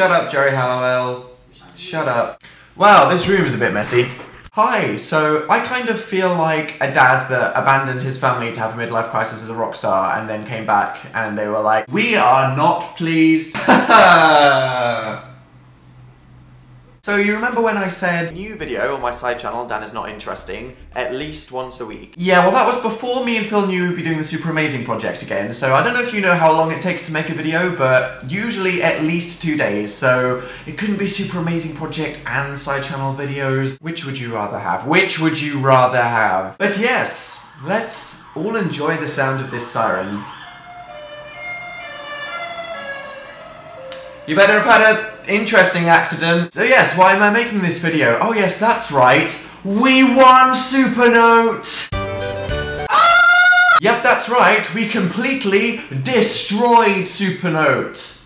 Shut up, Jerry Halliwell. Shut up. Wow, this room is a bit messy. Hi, so I kind of feel like a dad that abandoned his family to have a midlife crisis as a rock star and then came back and they were like, we are not pleased. So you remember when I said, new video on my side channel, Dan is Not Interesting, at least once a week? Yeah, well that was before me and Phil knew we'd be doing the Super Amazing Project again, so I don't know if you know how long it takes to make a video, but usually at least 2 days, so it couldn't be Super Amazing Project and side channel videos. Which would you rather have? Which would you rather have? But yes, let's all enjoy the sound of this siren. You better have had an interesting accident. So yes, why am I making this video? Oh yes, that's right. We won Supernote! Ah! Yep, that's right. We completely destroyed Supernote.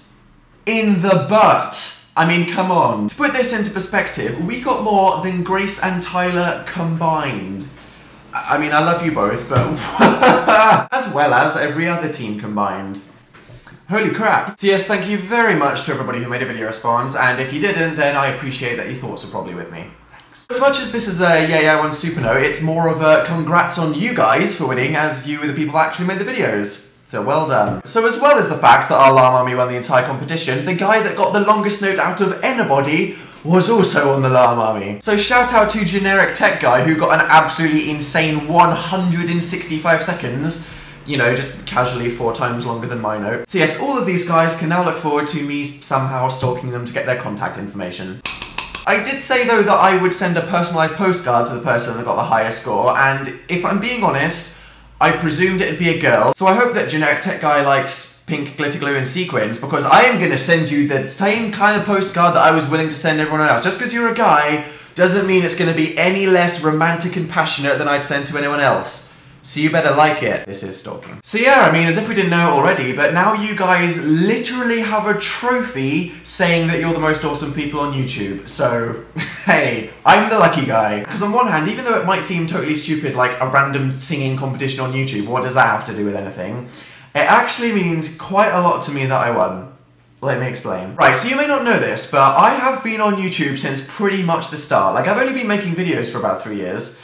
In the butt. I mean, come on. To put this into perspective, we got more than Grace and Tyler combined. I mean, I love you both, but... as well as every other team combined. Holy crap! So yes, thank you very much to everybody who made a video response, and if you didn't, then I appreciate that your thoughts are probably with me. Thanks. As much as this is a yeah, I won Supernote, it's more of a congrats on you guys for winning, as you were the people that actually made the videos. So well done. So as well as the fact that our llamarmy won the entire competition, the guy that got the longest note out of anybody was also on the llamarmy. So shout out to generic tech guy who got an absolutely insane 165 seconds. You know, just casually 4 times longer than my note. So yes, all of these guys can now look forward to me somehow stalking them to get their contact information. I did say though that I would send a personalised postcard to the person that got the highest score, and if I'm being honest, I presumed it'd be a girl, so I hope that generic tech guy likes pink glitter glue and sequins, because I am going to send you the same kind of postcard that I was willing to send everyone else. Just because you're a guy doesn't mean it's going to be any less romantic and passionate than I'd send to anyone else. So you better like it. This is stalking. So yeah, I mean, as if we didn't know already, but now you guys literally have a trophy saying that you're the most awesome people on YouTube. So, hey, I'm the lucky guy. Because on one hand, even though it might seem totally stupid, like a random singing competition on YouTube, what does that have to do with anything? It actually means quite a lot to me that I won. Let me explain. Right, so you may not know this, but I have been on YouTube since pretty much the start. Like, I've only been making videos for about 3 years.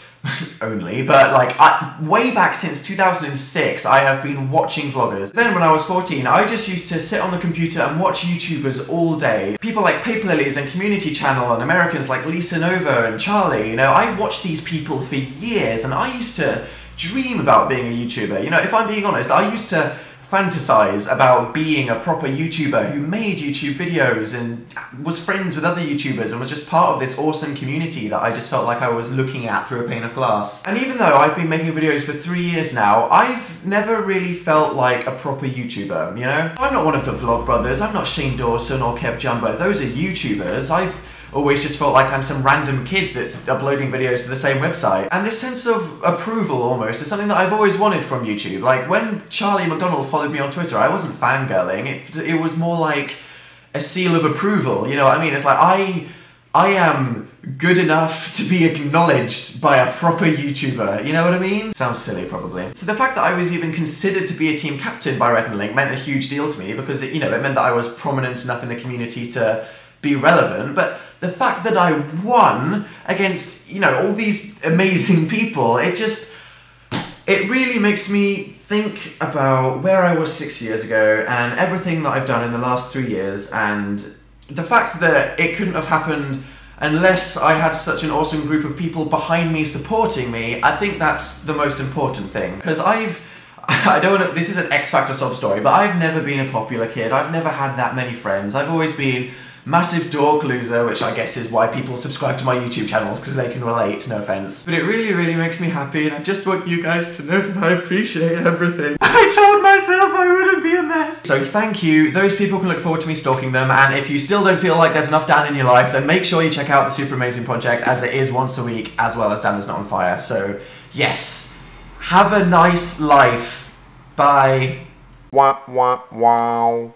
Only, but like, way back since 2006, I have been watching vloggers. Then when I was 14, I just used to sit on the computer and watch YouTubers all day. People like Paperlilies and Community Channel and Americans like Lisa Nova and Charlie, you know, I watched these people for years and I used to dream about being a YouTuber. You know, if I'm being honest, I used to fantasize about being a proper YouTuber who made YouTube videos and was friends with other YouTubers and was just part of this awesome community that I just felt like I was looking at through a pane of glass. And even though I've been making videos for 3 years now, I've never really felt like a proper YouTuber, you know? I'm not one of the Vlogbrothers, I'm not Shane Dawson or Kev Jumbo, those are YouTubers. I've always just felt like I'm some random kid that's uploading videos to the same website. And this sense of approval, almost, is something that I've always wanted from YouTube. Like, when Charlie McDonald followed me on Twitter, I wasn't fangirling, it was more like a seal of approval, you know what I mean? It's like, I am good enough to be acknowledged by a proper YouTuber, you know what I mean? Sounds silly, probably. So the fact that I was even considered to be a team captain by Rhett and Link meant a huge deal to me, because it, you know, it meant that I was prominent enough in the community to be relevant, but the fact that I won against, you know, all these amazing people, it really makes me think about where I was 6 years ago and everything that I've done in the last 3 years, and the fact that it couldn't have happened unless I had such an awesome group of people behind me supporting me. I think that's the most important thing, because I don't want to, this is an X Factor sob story, but I've never been a popular kid, I've never had that many friends, I've always been massive dork loser, which I guess is why people subscribe to my YouTube channels, because they can relate, no offense. But it really, really makes me happy, and I just want you guys to know that I appreciate everything. I told myself I wouldn't be a mess! So thank you, those people can look forward to me stalking them, and if you still don't feel like there's enough Dan in your life, then make sure you check out the Super Amazing Project, as it is once a week, as well as Dan is Not on Fire. So, yes, have a nice life. Bye. Wah, wah, wow.